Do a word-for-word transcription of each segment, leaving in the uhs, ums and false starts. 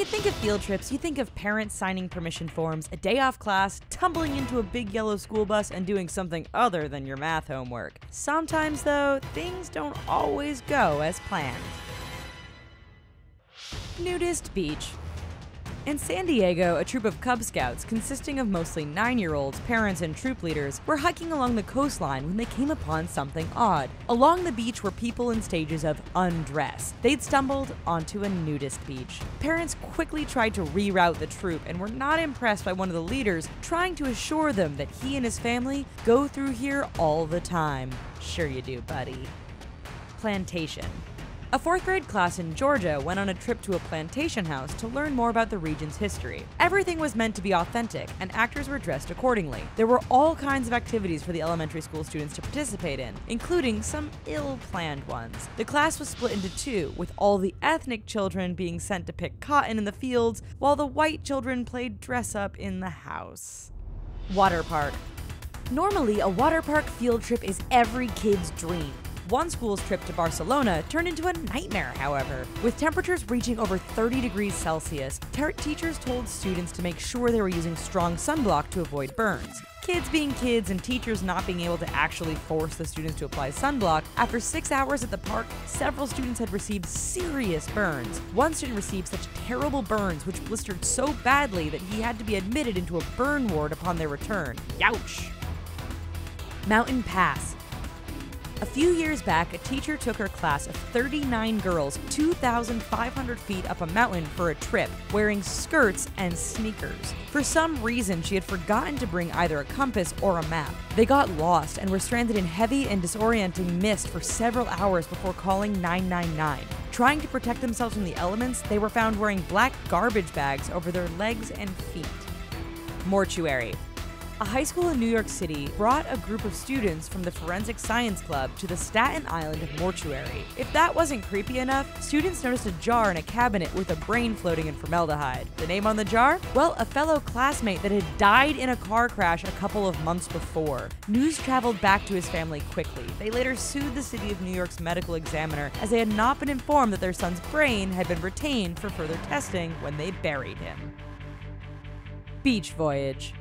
you think of field trips, you think of parents signing permission forms, a day off class, tumbling into a big yellow school bus, and doing something other than your math homework. Sometimes, though, things don't always go as planned. Nudist Beach. In San Diego, a troop of Cub Scouts, consisting of mostly nine-year-olds, parents, and troop leaders, were hiking along the coastline when they came upon something odd. Along the beach were people in stages of undress. They'd stumbled onto a nudist beach. Parents quickly tried to reroute the troop and were not impressed by one of the leaders, trying to assure them that he and his family go through here all the time. Sure you do, buddy. Plantation. A fourth grade class in Georgia went on a trip to a plantation house to learn more about the region's history. Everything was meant to be authentic, and actors were dressed accordingly. There were all kinds of activities for the elementary school students to participate in, including some ill-planned ones. The class was split into two, with all the ethnic children being sent to pick cotton in the fields, while the white children played dress-up in the house. Water park. Normally, a water park field trip is every kid's dream. One school's trip to Barcelona turned into a nightmare, however. With temperatures reaching over thirty degrees Celsius, teachers told students to make sure they were using strong sunblock to avoid burns. Kids being kids and teachers not being able to actually force the students to apply sunblock, after six hours at the park, several students had received serious burns. One student received such terrible burns which blistered so badly that he had to be admitted into a burn ward upon their return. Youch! Mountain Pass. A few years back, a teacher took her class of thirty-nine girls two thousand five hundred feet up a mountain for a trip, wearing skirts and sneakers. For some reason, she had forgotten to bring either a compass or a map. They got lost and were stranded in heavy and disorienting mist for several hours before calling nine nine nine. Trying to protect themselves from the elements, they were found wearing black garbage bags over their legs and feet. Mortuary. A high school in New York City brought a group of students from the Forensic Science Club to the Staten Island Mortuary. If that wasn't creepy enough, students noticed a jar in a cabinet with a brain floating in formaldehyde. The name on the jar? Well, a fellow classmate that had died in a car crash a couple of months before. News traveled back to his family quickly. They later sued the city of New York's medical examiner, as they had not been informed that their son's brain had been retained for further testing when they buried him. Beach voyage.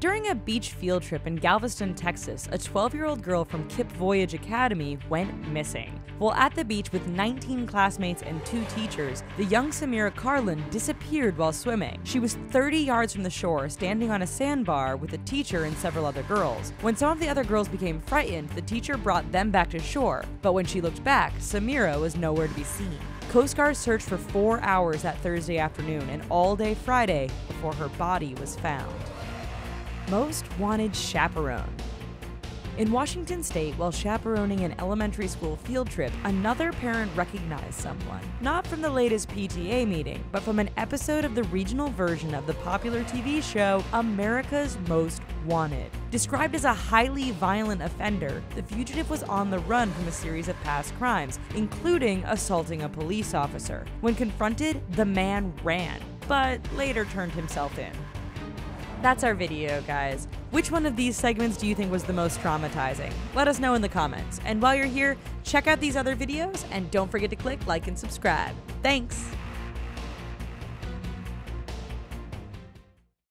During a beach field trip in Galveston, Texas, a twelve-year-old girl from Kip Voyage Academy went missing. While at the beach with nineteen classmates and two teachers, the young Samira Carlin disappeared while swimming. She was thirty yards from the shore, standing on a sandbar with a teacher and several other girls. When some of the other girls became frightened, the teacher brought them back to shore, but when she looked back, Samira was nowhere to be seen. Coast Guard searched for four hours that Thursday afternoon and all day Friday before her body was found. Most Wanted Chaperone. In Washington State, while chaperoning an elementary school field trip, another parent recognized someone. Not from the latest P T A meeting, but from an episode of the regional version of the popular T V show America's Most Wanted. Described as a highly violent offender, the fugitive was on the run from a series of past crimes, including assaulting a police officer. When confronted, the man ran, but later turned himself in. That's our video, guys. Which one of these segments do you think was the most traumatizing? Let us know in the comments. And while you're here, check out these other videos and don't forget to click like and subscribe. Thanks!